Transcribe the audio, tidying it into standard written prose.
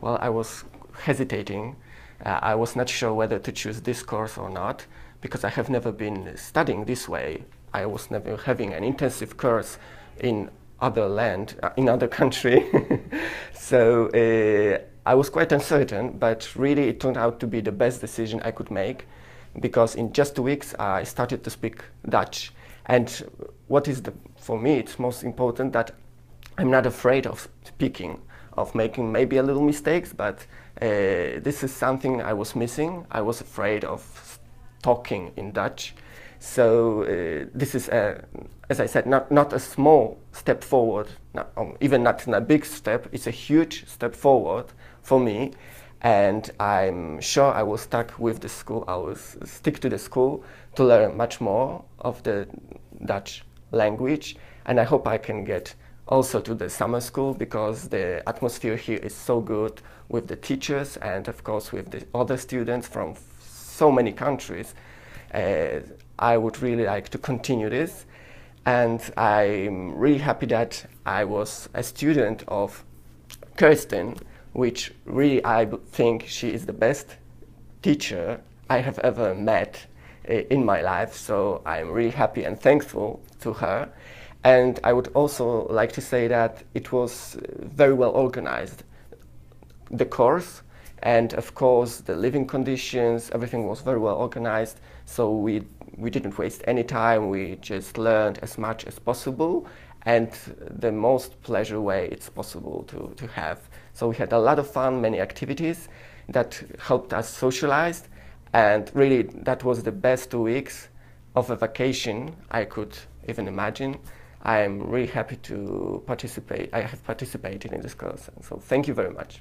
well, I was hesitating. I was not sure whether to choose this course or not, because I have never been studying this way. I was never having an intensive course in other land, in other country. So I was quite uncertain, but really it turned out to be the best decision I could make, because in just 2 weeks I started to speak Dutch. And what is, for me, it's most important that I'm not afraid of speaking, of making maybe a little mistakes, but this is something I was missing. I was afraid of talking in Dutch. So this is, as I said, not a small step forward, even not a big step. It's a huge step forward for me, and I'm sure I will stuck with the school. I will stick to the school to learn much more of the Dutch language, and I hope I can get also to the summer school, because the atmosphere here is so good with the teachers and, of course, with the other students from so many countries. I would really like to continue this, and I'm really happy that I was a student of Kirsten, which really I think she is the best teacher I have ever met in my life, so I'm really happy and thankful to her. And I would also like to say that it was very well organized, the course, and of course the living conditions, everything was very well organized. So we didn't waste any time, we just learned as much as possible, and the most pleasure way it's possible to have. So we had a lot of fun, many activities that helped us socialize, and really that was the best 2 weeks of a vacation I could even imagine. I'm really happy to participate. I have participated in this course, so thank you very much.